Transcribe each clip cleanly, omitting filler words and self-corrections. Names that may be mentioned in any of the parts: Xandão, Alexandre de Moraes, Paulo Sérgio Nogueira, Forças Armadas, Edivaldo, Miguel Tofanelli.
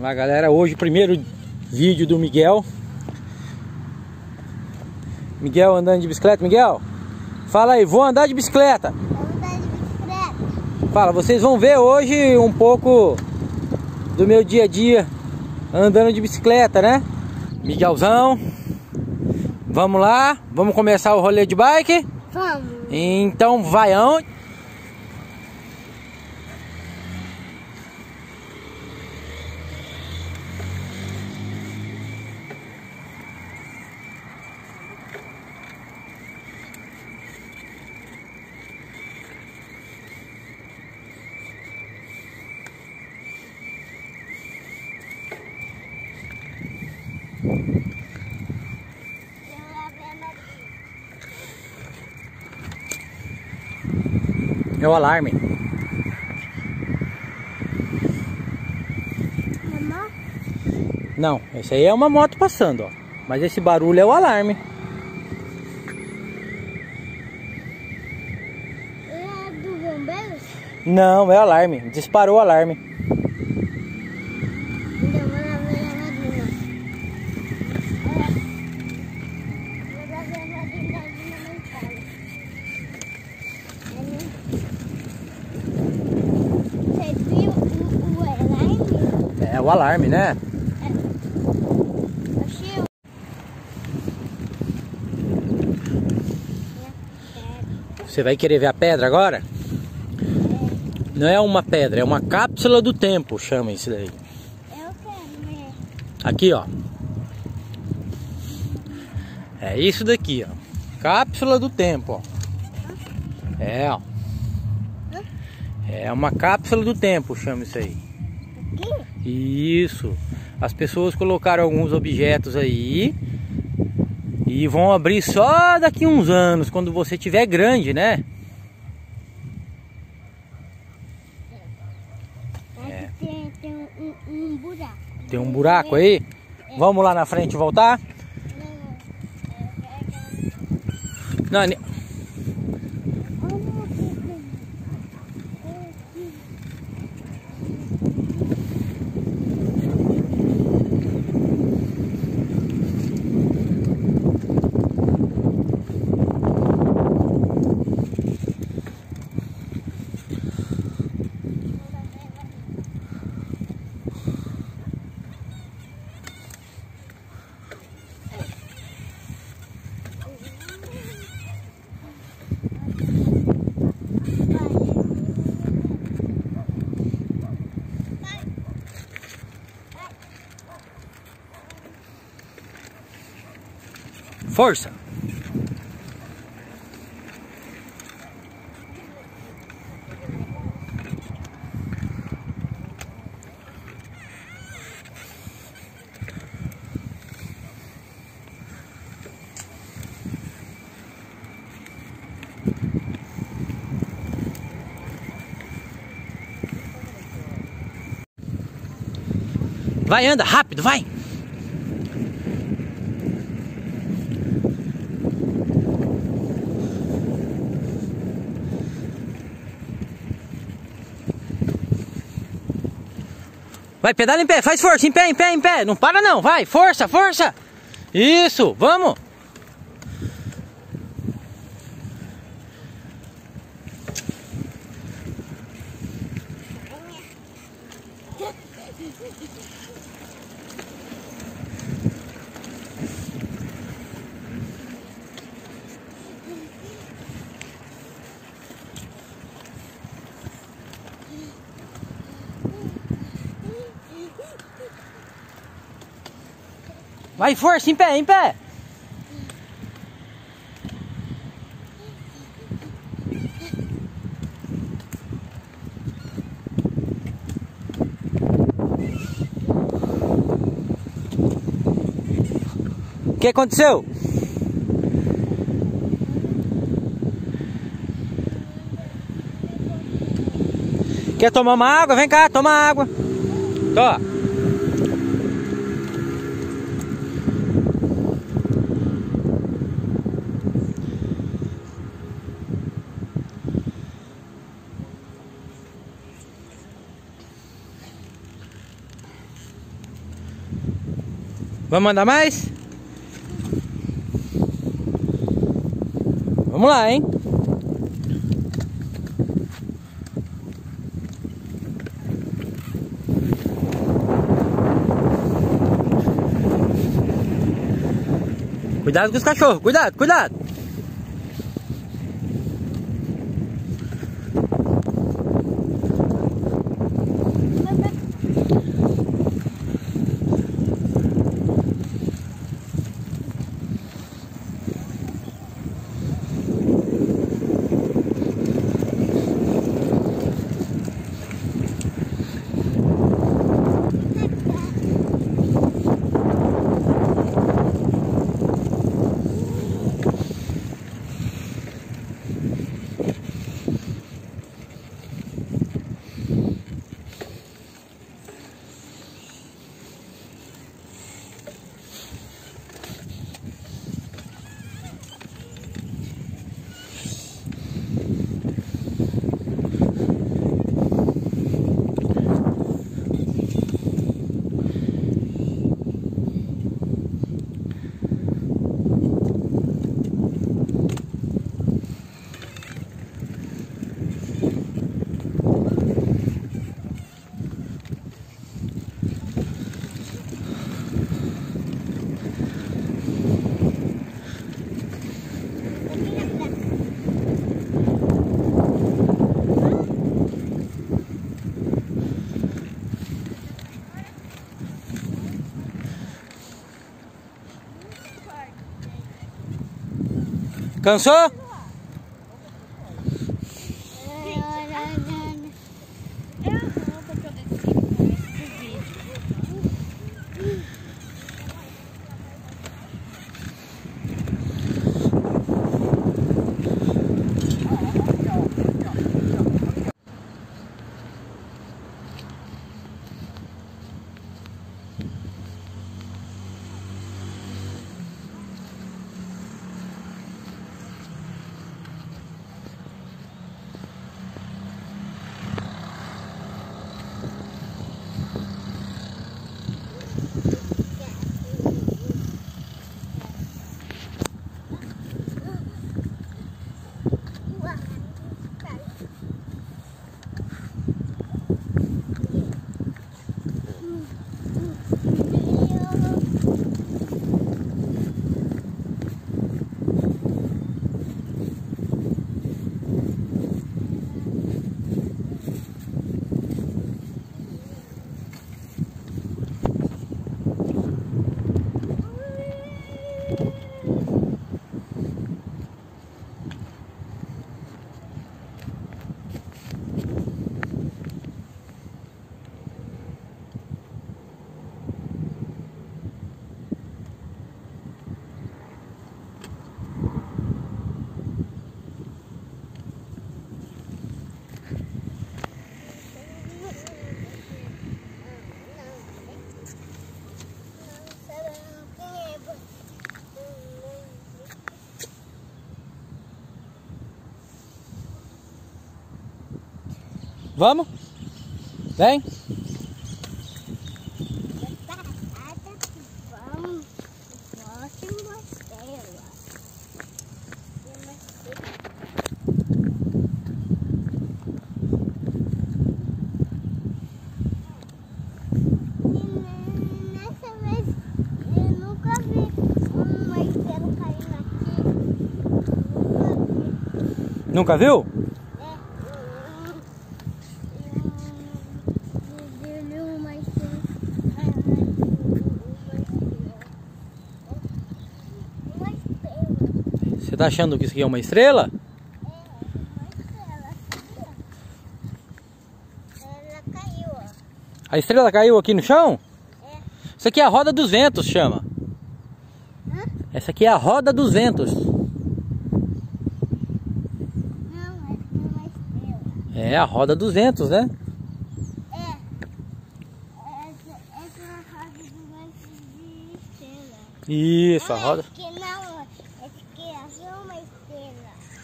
Vamos lá, galera, hoje o primeiro vídeo do Miguel. Miguel andando de bicicleta. Miguel, fala aí, vou andar de bicicleta. Vou andar de bicicleta. Fala, vocês vão ver hoje um pouco do meu dia a dia andando de bicicleta, né? Miguelzão, vamos lá, vamos começar o rolê de bike? Vamos. Então vai aonde? É o alarme. Não, esse aí é uma moto passando, ó. Mas esse barulho é o alarme. É do bombeiro? Não, é o alarme. Disparou o alarme. É o alarme, né? Você vai querer ver a pedra agora? Não é uma pedra, é uma cápsula do tempo, chama isso daí. Eu quero ver. Aqui, ó. É isso daqui, ó. Cápsula do tempo, ó. É, ó. É uma cápsula do tempo, chama isso aí. Isso, as pessoas colocaram alguns objetos aí e vão abrir só daqui a uns anos, quando você tiver grande, né? É. Tem um buraco. Tem um buraco aí? É. Vamos lá na frente voltar? Não, força! Vai, anda rápido, vai! Vai, pedala em pé, faz força, em pé, em pé, em pé. Não para não, vai, força, força. Isso, vamos. Vai, força, em pé, em pé! O que aconteceu? Quer tomar uma água? Vem cá, toma água! Tó! Vamos andar mais? Vamos lá, hein? Cuidado com os cachorros, cuidado, cuidado! ¿Cansó? Vamos? Vem? Nunca viu? Você tá achando que isso aqui é uma estrela? Ela caiu, ó. A estrela caiu aqui no chão? É. Isso aqui é a roda dos ventos, chama. Hã? Essa aqui é a roda dos ventos. Não, essa é uma estrela. É a roda dos ventos, né? É. Essa é a roda dos ventos de estrela. Isso, a roda...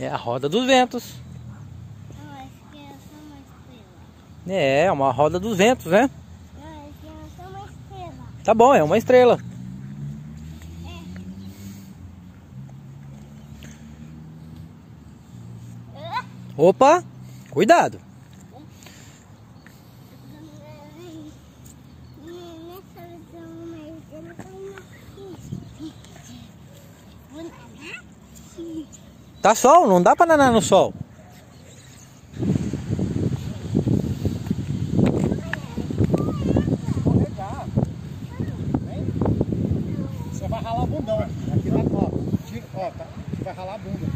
É a roda dos ventos. Não, acho que é só uma estrela. É, uma roda dos ventos, né? Não, acho que é só uma estrela. Tá bom, é uma estrela. Opa, cuidado. Tá sol, não dá pra nadar no sol. Você vai ralar a bundão aqui na copa. Tira, ó, tá? Você vai ralar a bunda.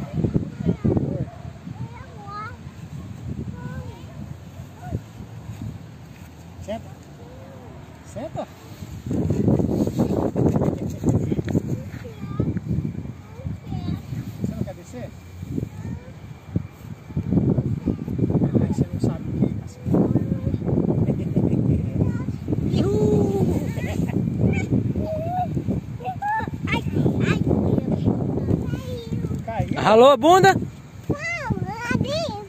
Senta. Senta. Ralou a bunda? Não, abri,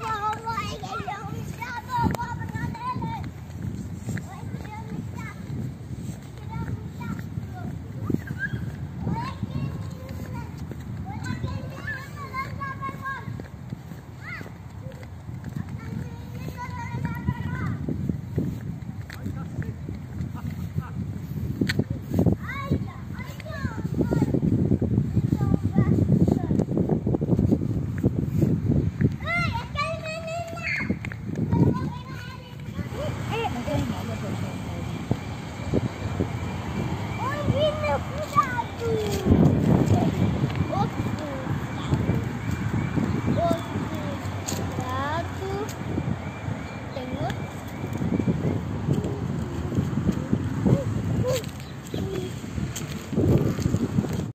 vai.